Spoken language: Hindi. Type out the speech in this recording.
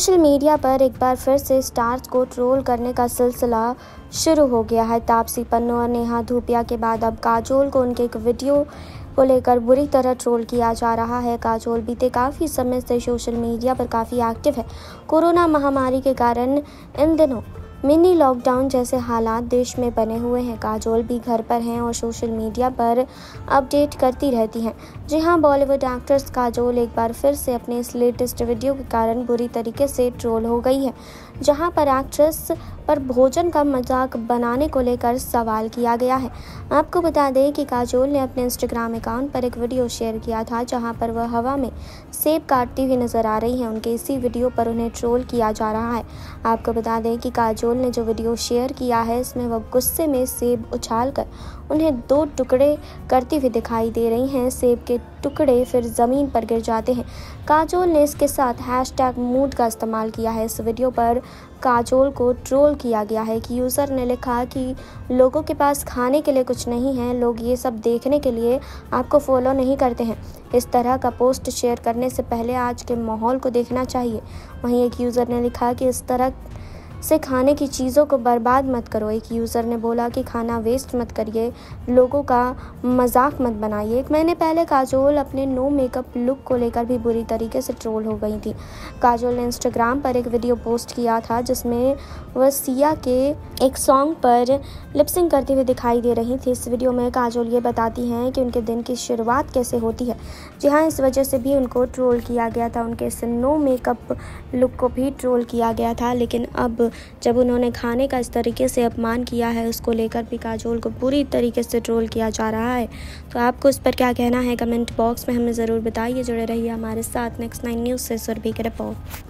सोशल मीडिया पर एक बार फिर से स्टार्स को ट्रोल करने का सिलसिला शुरू हो गया है। तापसी पन्नू और नेहा धूपिया के बाद अब काजोल को उनके एक वीडियो को लेकर बुरी तरह ट्रोल किया जा रहा है। काजोल बीते काफ़ी समय से सोशल मीडिया पर काफ़ी एक्टिव है। कोरोना महामारी के कारण इन दिनों मिनी लॉकडाउन जैसे हालात देश में बने हुए हैं। काजोल भी घर पर हैं और सोशल मीडिया पर अपडेट करती रहती हैं। जी हां, बॉलीवुड एक्ट्रेस काजोल एक बार फिर से अपने इस लेटेस्ट वीडियो के कारण बुरी तरीके से ट्रोल हो गई है, जहां पर एक्ट्रेस पर भोजन का मजाक बनाने को लेकर सवाल किया गया है। आपको बता दें कि काजोल ने अपने इंस्टाग्राम अकाउंट पर एक वीडियो शेयर किया था, जहां पर वह हवा में सेब काटती हुई नजर आ रही हैं। उनके इसी वीडियो पर उन्हें ट्रोल किया जा रहा है। आपको बता दें कि काजोल ने जो वीडियो शेयर किया है, इसमें वह गुस्से में सेब उछालकर उन्हें दो टुकड़े करती हुई दिखाई दे रही हैं। सेब के टुकड़े फिर ज़मीन पर गिर जाते हैं। काजोल ने इसके साथ #मूड का इस्तेमाल किया है। इस वीडियो पर काजोल को ट्रोल किया गया है कि यूज़र ने लिखा कि लोगों के पास खाने के लिए कुछ नहीं है, लोग ये सब देखने के लिए आपको फॉलो नहीं करते हैं। इस तरह का पोस्ट शेयर करने से पहले आज के माहौल को देखना चाहिए। वहीं एक यूज़र ने लिखा कि इस तरह से खाने की चीज़ों को बर्बाद मत करो। एक यूज़र ने बोला कि खाना वेस्ट मत करिए, लोगों का मजाक मत बनाइए। एक महीने पहले काजोल अपने नो मेकअप लुक को लेकर भी बुरी तरीके से ट्रोल हो गई थी। काजोल ने इंस्टाग्राम पर एक वीडियो पोस्ट किया था, जिसमें वह सिया के एक सॉन्ग पर लिपसिंग करती हुई दिखाई दे रही थी। इस वीडियो में काजोल ये बताती हैं कि उनके दिन की शुरुआत कैसे होती है। जी हाँ, इस वजह से भी उनको ट्रोल किया गया था। उनके इस नो मेकअप लुक को भी ट्रोल किया गया था, लेकिन अब जब उन्होंने खाने का इस तरीके से अपमान किया है, उसको लेकर भी काजोल को बुरी तरीके से ट्रोल किया जा रहा है। तो आपको इस पर क्या कहना है, कमेंट बॉक्स में हमें ज़रूर बताइए। जुड़े रहिए हमारे साथ नेक्स्ट 9 न्यूज़ से। सुरभी की रिपोर्ट।